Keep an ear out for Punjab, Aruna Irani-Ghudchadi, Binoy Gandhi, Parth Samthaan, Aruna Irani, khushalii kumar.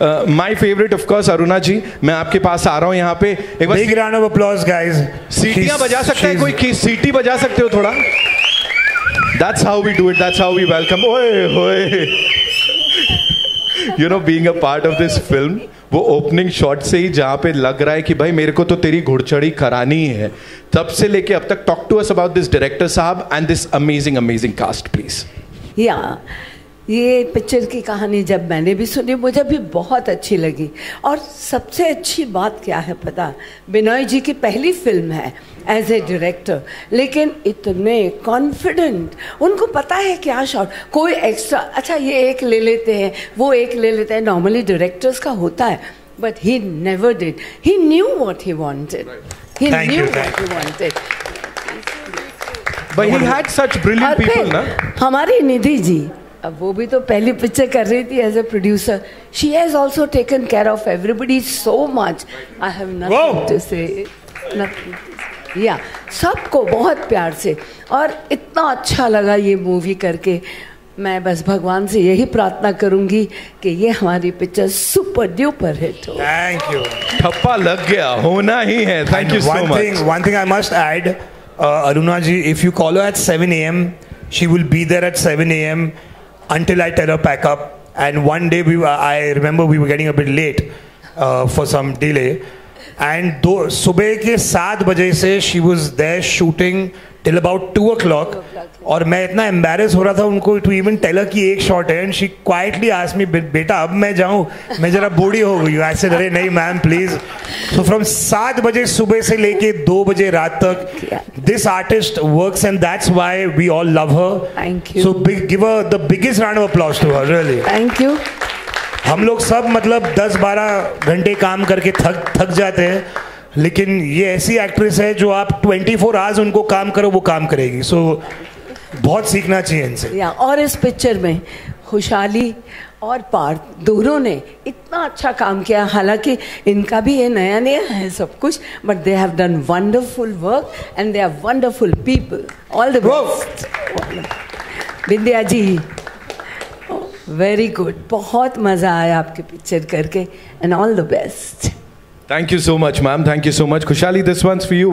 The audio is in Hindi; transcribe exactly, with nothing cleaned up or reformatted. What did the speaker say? Uh, my favorite, of course, Aruna ji. मैं आपके पास आ रहा हूँ यहाँ पे. Big round of applause, guys. सीटियाँ बजा सकता है कोई? की सीटी बजा सकते हो थोड़ा? That's how we do it. That's how we welcome. Oye, oye. You know, being a part of this film. वो ओपनिंग शॉट से ही जहाँ पे लग रहा है कि भाई मेरे को तो तेरी घुड़चड़ी करानी है, तब से लेके अब तक. Talk to us about this director साहब and this amazing amazing cast please. या ये पिक्चर की कहानी जब मैंने भी सुनी मुझे भी बहुत अच्छी लगी. और सबसे अच्छी बात क्या है पता, बिनोय जी की पहली फिल्म है एज ए डायरेक्टर, लेकिन इतने कॉन्फिडेंट. उनको पता है क्या शॉट, कोई एक्स्ट्रा, अच्छा ये एक ले लेते हैं वो एक ले लेते हैं, नॉर्मली डायरेक्टर्स का होता है. But he never did. He knew what he wanted. He knew what he wanted. But he had such brilliant people ना. हमारी निधि जी, अब वो भी तो पहली पिक्चर कर रही थी as a producer. She has also taken care of everybody so much. I have nothing to say. या सबको बहुत प्यार से. और इतना अच्छा लगा ये मूवी करके. मैं बस भगवान से यही प्रार्थना करूंगी कि ये हमारी पिक्चर सुपर ड्यूपर हिट हो. Thank you. ठप्पा लग गया, होना ही है. Thank you so much. One thing I must add, Aruna ji, if you call her at seven a m she will be there at seven a m until I tell her pack up. And one day we were, I remember we were getting a bit late uh, for some delay, and do subah ke seven baje se she was there shooting till about two o'clock. Aur main itna embarrassed ho raha tha unko to even tell her ki ek shot hai, and she quietly asked me, beta ab main jaau, main zara booty ho gayi hu. I said, arre nahi ma'am please. So from seven baje subah se leke two baje raat tak this artist works, and that's why we all love her. Thank you. So big, give her the biggest round of applause to her, really. Thank you. हम लोग सब मतलब दस बारह घंटे काम करके थक थक जाते हैं, लेकिन ये ऐसी एक्ट्रेस है जो आप चौबीस आवर्स उनको काम करो वो काम करेगी. सो so, बहुत सीखना चाहिए इनसे. या और इस पिक्चर में खुशहाली और पार्थ दोनों ने इतना अच्छा काम किया. हालांकि इनका भी ये नया नया है सब कुछ, but they have done wonderful work and they are wonderful people. All the best Bindiya ji. Very good. बहुत मज़ा आया आपके पिक्चर करके, and all the best. Thank you so much ma'am. Thank you so much. खुशहाली, दिस वंस फॉर यू.